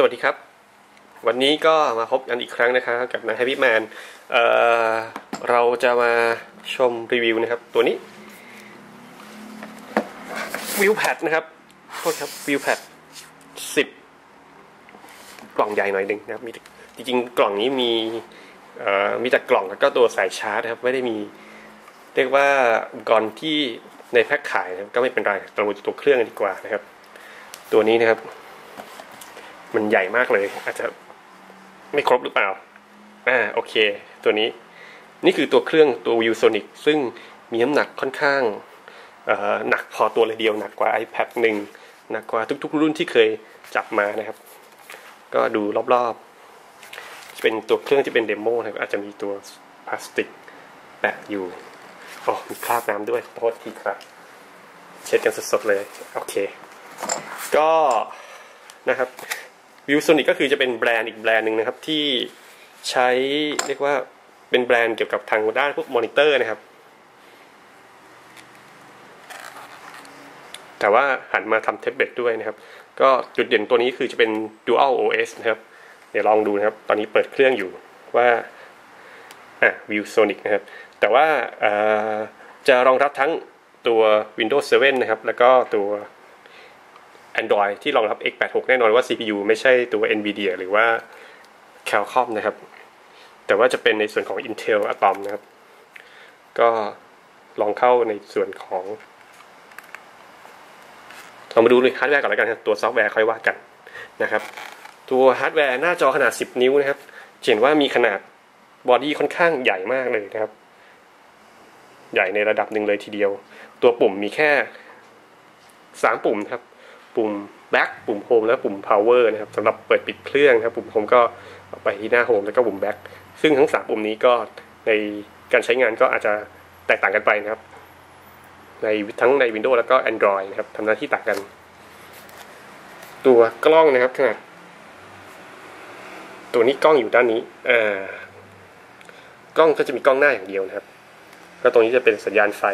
สวัสดีครับวันนี้ก็มาพบกันอีกครั้งนะครับกับนายแฮปปี้แมนเราจะมาชมรีวิวนะครับตัวนี้ Viewpad นะครับโทษครับ Viewpad 10กล่องใหญ่หน่อยนึงนะครับมีจริงๆกล่องนี้มีแต่กล่องแล้วก็ตัวสายชาร์จนะครับไม่ได้มีเรียกว่าอุปกรณ์ที่ในแพ็คขายก็ไม่เป็นไรเราดูตัวเครื่องกันดีกว่านะครับตัวนี้นะครับมันใหญ่มากเลยอาจจะไม่ครบหรือเปล่าโอเคตัวนี้นี่คือตัวเครื่องตัว ViewSonic ซึ่งมีน้ำหนักค่อนข้างหนักพอตัวเลยเดียวหนักกว่า iPad 1หนักกว่าทุกๆรุ่นที่เคยจับมานะครับก็ดูรอบๆเป็นตัวเครื่องที่เป็นเดโมนะครับอาจจะมีตัวพลาสติกแปะอยู่อ๋อมีคราบน้ำด้วยขอโทษทีครับเช็ดกันสดๆเลยโอเคก็นะครับViewSonic ก็คือจะเป็นแบรนด์อีกแบรนด์หนึ่งนะครับที่ใช้เรียกว่าเป็นแบรนด์เกี่ยวกับทางด้านพวกมอนิเตอร์นะครับแต่ว่าหันมาทำแท็บเล็ตด้วยนะครับก็จุดเด่นตัวนี้คือจะเป็น Dual OS นะครับเดี๋ยวลองดูนะครับตอนนี้เปิดเครื่องอยู่ว่าViewSonic นะครับแต่ว่าจะรองรับทั้งตัว Windows 7 นะครับแล้วก็ตัวAndroid ที่รองรับ X86 แน่นอนว่า CPU ไม่ใช่ตัว Nvidia หรือว่า Qualcomm นะครับแต่ว่าจะเป็นในส่วนของ Intel Atom นะครับก็ลองเข้าในส่วนของเรามาดูฮาร์ดแวร์ก่อนแล้วกันครับตัวซอฟต์แวร์ค่อยว่ากันนะครับตัวฮาร์ดแวร์หน้าจอขนาด10นิ้วนะครับเห็นว่ามีขนาดบอดี้ค่อนข้างใหญ่มากเลยนะครับใหญ่ในระดับหนึ่งเลยทีเดียวตัวปุ่มมีแค่3ปุ่มครับปุ่ม back ปุ่ม home และปุ่ม power นะครับสำหรับเปิดปิดเครื่องนะครับปุ่ม home ก็ไปที่หน้า home แล้วก็ปุ่ม back ซึ่งทั้ง3ปุ่มนี้ก็ในการใช้งานก็อาจจะแตกต่างกันไปนะครับในทั้งใน Windows แล้วก็ Android นะครับทำหน้าที่ต่างกันตัวกล้องนะครับขนาดตัวนี้กล้องอยู่ด้านนี้กล้องก็จะมีกล้องหน้าอย่างเดียวนะครับก็ตรงนี้จะเป็นสัญญาณไฟ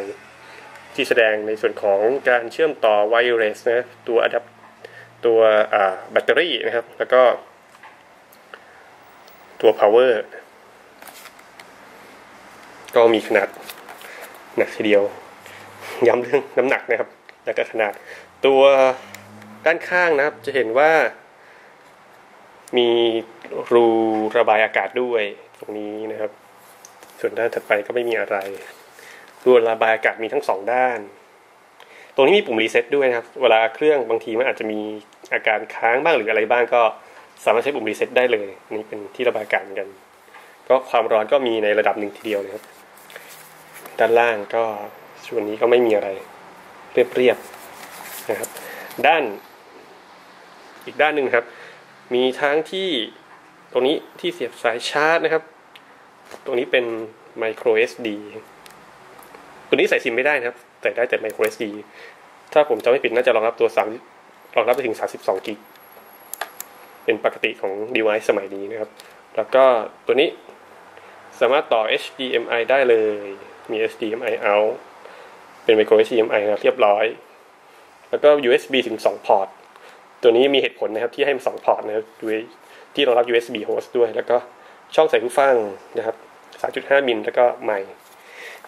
ที่แสดงในส่วนของการเชื่อมต่อไวเลสนะตัวอะแดปตัวแบตเตอรี่นะครับแล้วก็ตัว power ก็มีขนาดหนักทีเดียวย้ำเรื่องน้ำหนักนะครับแล้วก็ขนาดตัวด้านข้างนะครับจะเห็นว่ามีรูระบายอากาศด้วยตรงนี้นะครับส่วนด้านถัดไปก็ไม่มีอะไรรูระบายอากาศมีทั้ง2ด้านตรงนี้มีปุ่มรีเซ็ตด้วยนะครับเวลาเครื่องบางทีมันอาจจะมีอาการค้างบ้างหรืออะไรบ้างก็สามารถใช้ปุ่มรีเซ็ตได้เลยนี่เป็นที่ระบายอากาศกันก็ความร้อนก็มีในระดับหนึ่งทีเดียวนะครับด้านล่างก็ส่วนนี้ก็ไม่มีอะไรเรียบๆนะครับด้านอีกด้านหนึ่งครับมีทั้งที่ตรงนี้ที่เสียบสายชาร์จนะครับตรงนี้เป็น micro SDตัวนี้ใส่ซิมไม่ได้นะครับใส่ได้แต่ micro SD ถ้าผมจำไม่ผิดน่าจะรองรับตัวรองรับไปถึง32กิกเป็นปกติของ device สมัยนี้นะครับแล้วก็ตัวนี้สามารถต่อ HDMI ได้เลยมี HDMI out เป็น micro HDMI นะเรียบร้อยแล้วก็ USB ถึง2พอร์ตตัวนี้มีเหตุผลนะครับที่ให้มัน2พอร์ตนะครับด้วยที่รองรับ USB host ด้วยแล้วก็ช่องใส่หูฟังนะครับ 3.5 มิลแล้วก็ไมค์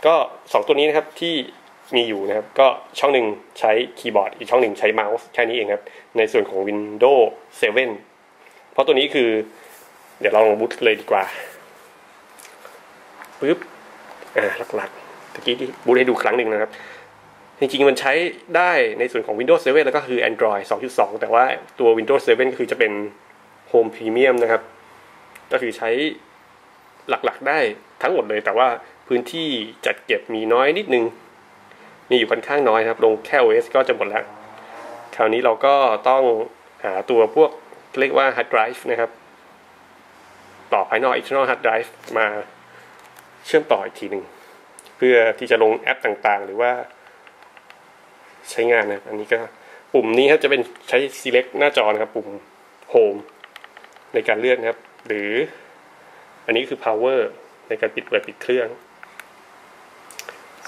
ก็2ตัวนี้นะครับที่มีอยู่นะครับก็ช่องหนึ่งใช้คีย์บอร์ดอีกช่องหนึ่งใช้เมาส์แค่นี้เองครับในส่วนของ Windows 7 เพราะตัวนี้คือเดี๋ยวเราลองบูตเลยดีกว่าปึ๊บหลักๆตะกี้ที่บูตให้ดูครั้งหนึ่งนะครับจริงๆมันใช้ได้ในส่วนของ Windows 7 แล้วก็คือ Android 2.2 แต่ว่าตัว Windows 7 ก็คือจะเป็น Home Premium นะครับก็คือใช้หลักๆได้ทั้งหมดเลยแต่ว่าพื้นที่จัดเก็บมีน้อยนิดนึงมีอยู่ค่อนข้างน้อยครับลงแค่ OS ก็จะหมดแล้วคราวนี้เราก็ต้องหาตัวพวกเรียกว่า hard drive นะครับต่อภายนอก external hard drive มาเชื่อมต่ออีกทีหนึ่งเพื่อที่จะลงแอปต่างๆหรือว่าใช้งานนะอันนี้ก็ปุ่มนี้ครับจะเป็นใช้ select หน้าจอนะครับปุ่ม home ในการเลือกนะครับหรืออันนี้คือ power ในการปิดเปิดปิดเครื่อง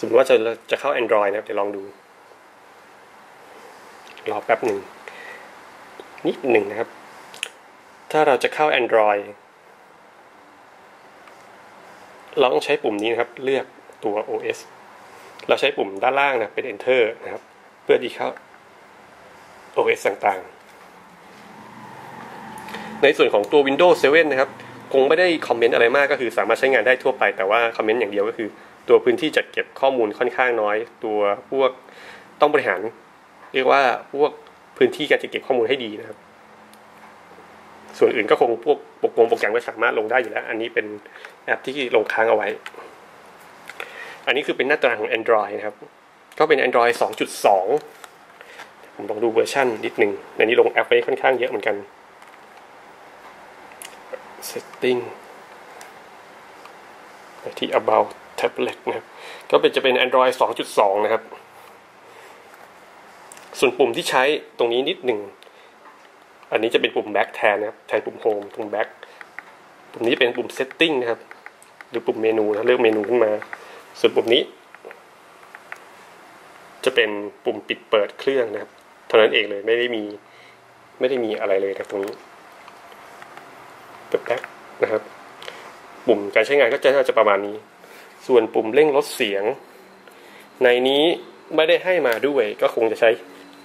สมมติว่าจะเข้า Android นะครับเดี๋ยวลองดูรอแป๊บหนึ่งนิดหนึ่งนะครับ ถ้าเราจะเข้า Android เราต้องใช้ปุ่มนี้นะครับเลือกตัว OS เราใช้ปุ่มด้านล่างนะเป็น Enter นะครับเพื่อที่เข้า OS ต่างๆในส่วนของตัว Windows 7 นะครับคงไม่ได้คอมเมนต์อะไรมากก็คือสามารถใช้งานได้ทั่วไปแต่ว่าคอมเมนต์อย่างเดียวก็คือตัวพื้นที่จัดเก็บข้อมูลค่อนข้างน้อยตัวพวกต้องบริหารเรียกว่าพวกพื้นที่การจัดเก็บข้อมูลให้ดีนะครับส่วนอื่นก็คงพวกโปรแกรมก็สามารถลงได้อยู่แล้วอันนี้เป็นแอปที่ลงค้างเอาไว้อันนี้คือเป็นหน้าตาของ Android นะครับก็เป็น Android 2.2 ผมลองดูเวอร์ชันนิดหนึ่งในนี้ลงแอปไว้ค่อนข้างเยอะเหมือนกัน Setting ที่ About Tablet นะครับก็เป็นจะเป็น Android 2.2 นะครับส่วนปุ่มที่ใช้ตรงนี้นิดหนึ่งอันนี้จะเป็นปุ่ม Back แทนนะครับแทนปุ่ม Home ปุ่ม Back ปุ่มนี้เป็นปุ่ม Setting นะครับหรือปุ่มเมนูนะเลือกเมนูขึ้นมาส่วนปุ่มนี้จะเป็นปุ่มปิดเปิดเครื่องนะครับเท่านั้นเองเลยไม่ได้มีอะไรเลยนะตรงนี้เปิด Back นะครับปุ่มการใช้งานก็จะประมาณนี้ส่วนปุ่มเร่งลดเสียงในนี้ไม่ได้ให้มาด้วยก็คงจะใช้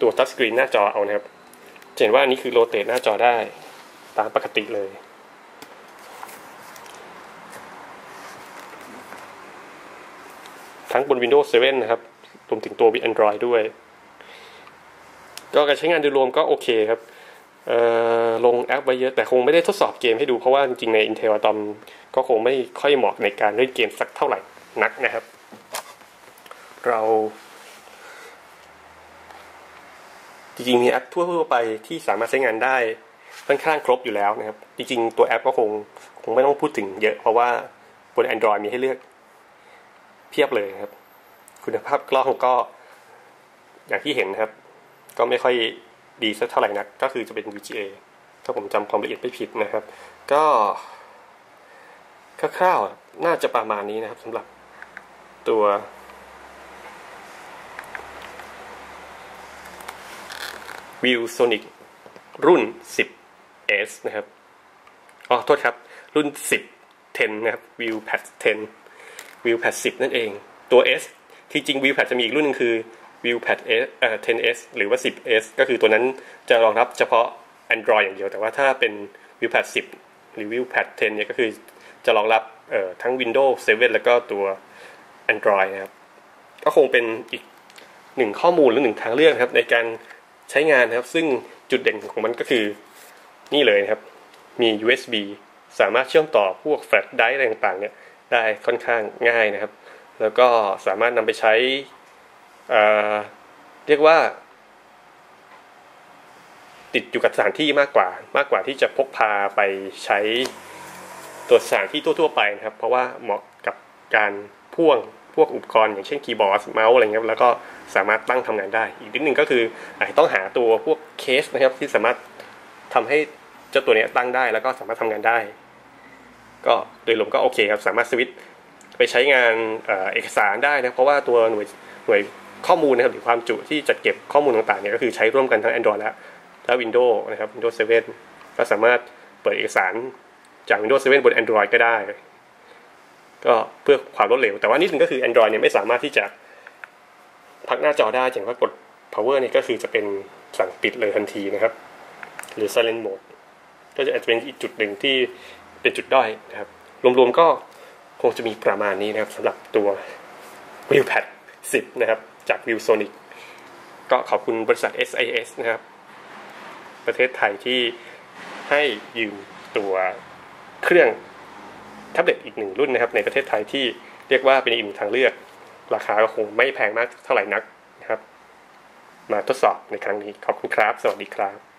ตัว Touch Screen หน้าจอเอานะครับเห็นว่าอันนี้คือโรเตทหน้าจอได้ตามปกติเลยทั้งบน Windows 7 นะครับรวมถึงตัว Android ด้วยก็การใช้งานโดยรวมก็โอเคครับลงแอปไว้เยอะแต่คงไม่ได้ทดสอบเกมให้ดูเพราะว่าจริงๆใน Intel Atom ก็คงไม่ค่อยเหมาะในการเล่นเกมสักเท่าไหร่นักนะครับเราจริงๆมีแอปทั่วไปที่สามารถใช้งานได้ค่อนข้างครบอยู่แล้วนะครับจริงๆตัวแอปก็คงไม่ต้องพูดถึงเยอะเพราะว่าบน Android มีให้เลือกเพียบเลยครับคุณภาพกล้องก็อย่างที่เห็นครับก็ไม่ค่อยดีสักเท่าไหร่นักก็คือจะเป็น VGA ถ้าผมจำความละเอียดไม่ผิดนะครับก็คร่าวๆน่าจะประมาณนี้นะครับสำหรับตัวViewsonic รุ่น 10S นะครับอ๋อโทษครับรุ่น 10 นะครับ Viewpad 10 Viewpad 10นั่นเองตัว S ที่จริง Viewpad จะมีอีกรุ่นนึงคือ Viewpad S 10S หรือว่า 10S ก็คือตัวนั้นจะรองรับเฉพาะ Android อย่างเดียวแต่ว่าถ้าเป็น Viewpad 10 หรือ Viewpad 10เนี่ยก็คือจะรองรับทั้ง Windows 7 แล้วก็ตัว Android นะครับก็คงเป็นอีกหนึ่งข้อมูลหรือหนึ่งทางเลือกนะครับในการใช้งานนะครับซึ่งจุดเด่นของมันก็คือนี่เลยนะครับมี USB สามารถเชื่อมต่อพวกแฟลชไดรฟ์อะไรต่างๆเนี่ยได้ค่อนข้างง่ายนะครับแล้วก็สามารถนำไปใช้เรียกว่าติดอยู่กับสถานที่มากกว่าที่จะพกพาไปใช้ตัวสถานที่ทั่วๆไปนะครับเพราะว่าเหมาะกับการพ่วงพวกอุปกรณ์อย่างเช่นคีย์บอร์ดเมาส์อะไรเงี้ยแล้วก็สามารถตั้งทำงานได้อีกนิดนึงก็คืออาจจะต้องหาตัวพวกเคสนะครับที่สามารถทำให้เจ้าตัวนี้ตั้งได้แล้วก็สามารถทำงานได้ก็โดยรวมก็โอเคครับสามารถสวิตช์ไปใช้งานเอกสารได้นะเพราะว่าตัวหน่วยข้อมูลนะครับหรือความจุที่จัดเก็บข้อมูลต่างๆเนี่ยก็คือใช้ร่วมกันทั้ง Android และ Windows นะครับ Windows 7 ก็สามารถเปิดเอกสารจาก Windows 7 บน Android ก็ได้ก็เพื่อความรวดเร็วแต่ว่านิดนึงก็คือ Android เนี่ยไม่สามารถที่จะพักหน้าจอได้อย่างว่ากด power เนี่ยก็คือจะเป็นสั่งปิดเลยทันทีนะครับหรือ silent mode ก็จะอาจจะเป็นอีกจุดหนึ่งที่เป็นจุดด้อยนะครับรวมๆก็คงจะมีประมาณนี้นะครับสำหรับตัว Viewpad 10 นะครับจาก Viewsonic ก็ขอบคุณบริษัท SIS นะครับประเทศไทยที่ให้ยืมตัวเครื่องแท็บเล็ตอีกหนึ่งรุ่นนะครับในประเทศไทยที่เรียกว่าเป็นอีกหนึ่งทางเลือกราคาก็คงไม่แพงมากเท่าไหร่นักนะครับมาทดสอบในครั้งนี้ขอบคุณครับสวัสดีครับ